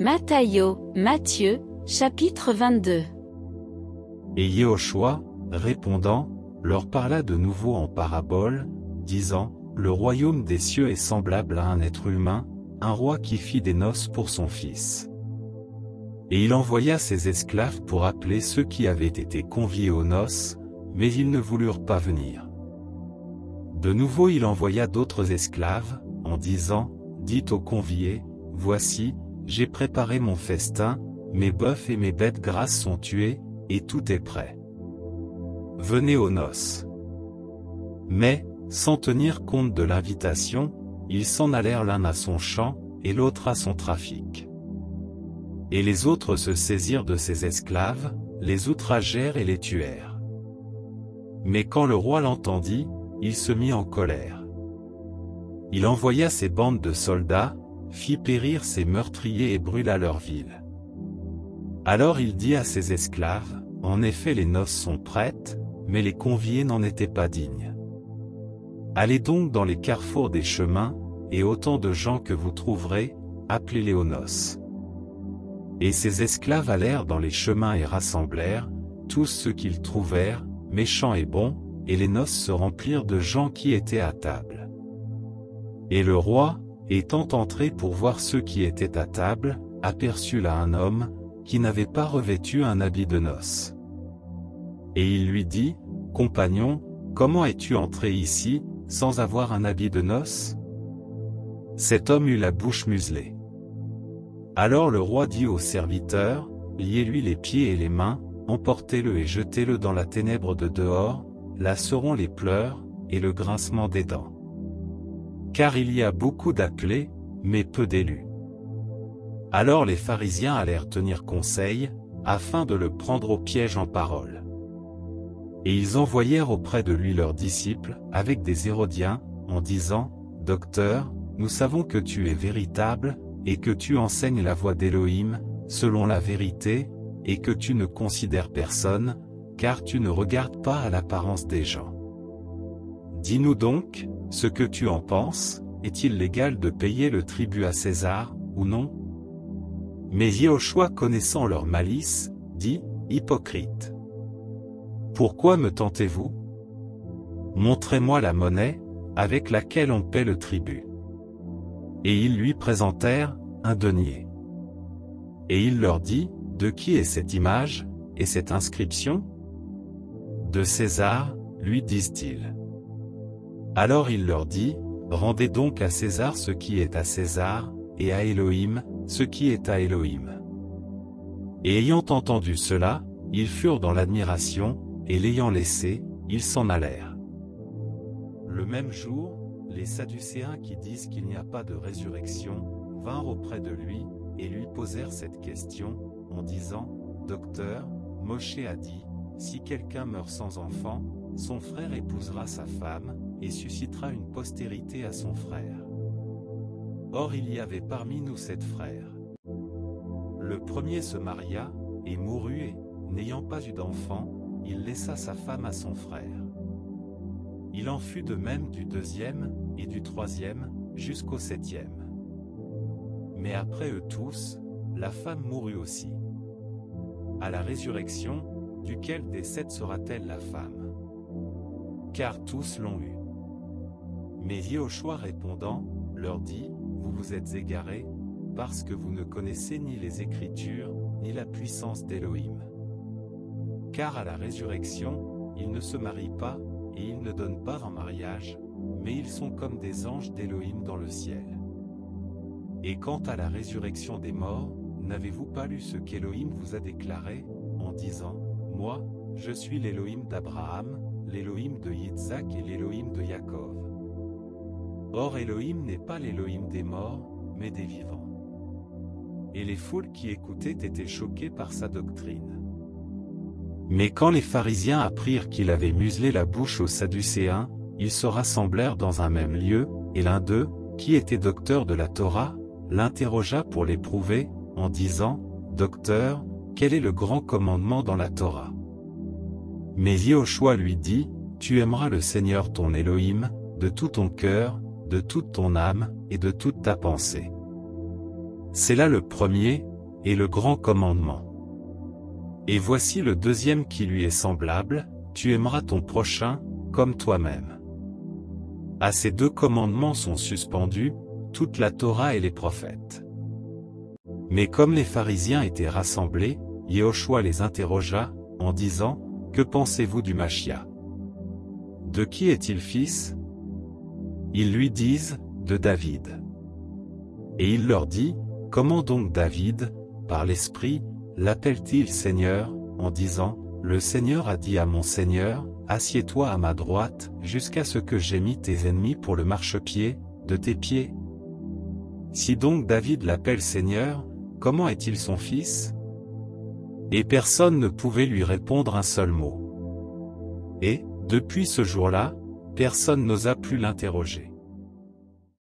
Matthieu, chapitre 22. Et Yehoshua, répondant, leur parla de nouveau en parabole, disant, « Le royaume des cieux est semblable à un être humain, un roi qui fit des noces pour son fils. » Et il envoya ses esclaves pour appeler ceux qui avaient été conviés aux noces, mais ils ne voulurent pas venir. De nouveau il envoya d'autres esclaves, en disant, « Dites aux conviés, voici, j'ai préparé mon festin, mes bœufs et mes bêtes grasses sont tués, et tout est prêt. Venez aux noces. » Mais, sans tenir compte de l'invitation, ils s'en allèrent l'un à son champ, et l'autre à son trafic. Et les autres se saisirent de ses esclaves, les outragèrent et les tuèrent. Mais quand le roi l'entendit, il se mit en colère. Il envoya ses bandes de soldats, fit périr ses meurtriers et brûla leur ville. Alors il dit à ses esclaves, « En effet les noces sont prêtes, mais les conviés n'en étaient pas dignes. Allez donc dans les carrefours des chemins, et autant de gens que vous trouverez, appelez-les aux noces. » Et ses esclaves allèrent dans les chemins et rassemblèrent tous ceux qu'ils trouvèrent, méchants et bons, et les noces se remplirent de gens qui étaient à table. Et le roi, étant entré pour voir ceux qui étaient à table, aperçut là un homme, qui n'avait pas revêtu un habit de noces. Et il lui dit, « Compagnon, comment es-tu entré ici, sans avoir un habit de noces ?» Cet homme eut la bouche muselée. Alors le roi dit aux serviteurs, « Liez-lui les pieds et les mains, emportez-le et jetez-le dans la ténèbre de dehors, là seront les pleurs, et le grincement des dents. Car il y a beaucoup d'appelés, mais peu d'élus. » Alors les pharisiens allèrent tenir conseil, afin de le prendre au piège en parole. Et ils envoyèrent auprès de lui leurs disciples, avec des Hérodiens, en disant, « Docteur, nous savons que tu es véritable, et que tu enseignes la voie d'Élohim, selon la vérité, et que tu ne considères personne, car tu ne regardes pas à l'apparence des gens. Dis-nous donc, ce que tu en penses, est-il légal de payer le tribut à César, ou non ?» Mais Yehoshua, connaissant leur malice, dit, « Hypocrite! Pourquoi me tentez-vous? Montrez-moi la monnaie, avec laquelle on paie le tribut. » Et ils lui présentèrent un denier. Et il leur dit, « De qui est cette image, et cette inscription? » De César, lui disent-ils. Alors il leur dit, « Rendez donc à César ce qui est à César, et à Elohim, ce qui est à Elohim. » Et ayant entendu cela, ils furent dans l'admiration, et l'ayant laissé, ils s'en allèrent. Le même jour, les Sadducéens qui disent qu'il n'y a pas de résurrection, vinrent auprès de lui, et lui posèrent cette question, en disant, « Docteur, Moshe a dit, si quelqu'un meurt sans enfant, son frère épousera sa femme, et suscitera une postérité à son frère. Or il y avait parmi nous 7 frères. Le premier se maria, et mourut et, n'ayant pas eu d'enfant, il laissa sa femme à son frère. Il en fut de même du 2e, et du 3e, jusqu'au 7e. Mais après eux tous, la femme mourut aussi. À la résurrection, duquel des 7 sera-t-elle la femme? Car tous l'ont eue. » Mais Yehoshua répondant, leur dit, « Vous vous êtes égarés, parce que vous ne connaissez ni les Écritures, ni la puissance d'Élohim. Car à la résurrection, ils ne se marient pas, et ils ne donnent pas en mariage, mais ils sont comme des anges d'Élohim dans le ciel. Et quant à la résurrection des morts, n'avez-vous pas lu ce qu'Élohim vous a déclaré, en disant, « Moi, je suis l'Élohim d'Abraham, l'Élohim de Yitzhak et l'Élohim de Yaakov. » Or Elohim n'est pas l'Elohim des morts, mais des vivants. » Et les foules qui écoutaient étaient choquées par sa doctrine. Mais quand les pharisiens apprirent qu'il avait muselé la bouche aux Sadducéens, ils se rassemblèrent dans un même lieu, et l'un d'eux, qui était docteur de la Torah, l'interrogea pour l'éprouver, en disant, « Docteur, quel est le grand commandement dans la Torah ?» Mais Yehoshua lui dit, « Tu aimeras le Seigneur ton Elohim, de tout ton cœur, de toute ton âme, et de toute ta pensée. C'est là le premier, et le grand commandement. Et voici le deuxième qui lui est semblable, tu aimeras ton prochain, comme toi-même. À ces deux commandements sont suspendus toute la Torah et les prophètes. Mais comme les pharisiens étaient rassemblés, Yehoshua les interrogea, en disant, « Que pensez-vous du Machia? De qui est-il fils ?» Ils lui disent, « De David. » Et il leur dit, « Comment donc David, par l'Esprit, l'appelle-t-il Seigneur, en disant, « Le Seigneur a dit à mon Seigneur, assieds-toi à ma droite, jusqu'à ce que j'aie mis tes ennemis pour le marchepied, de tes pieds. » Si donc David l'appelle Seigneur, comment est-il son fils? Et personne ne pouvait lui répondre un seul mot. Et, depuis ce jour-là, personne n'osa plus l'interroger.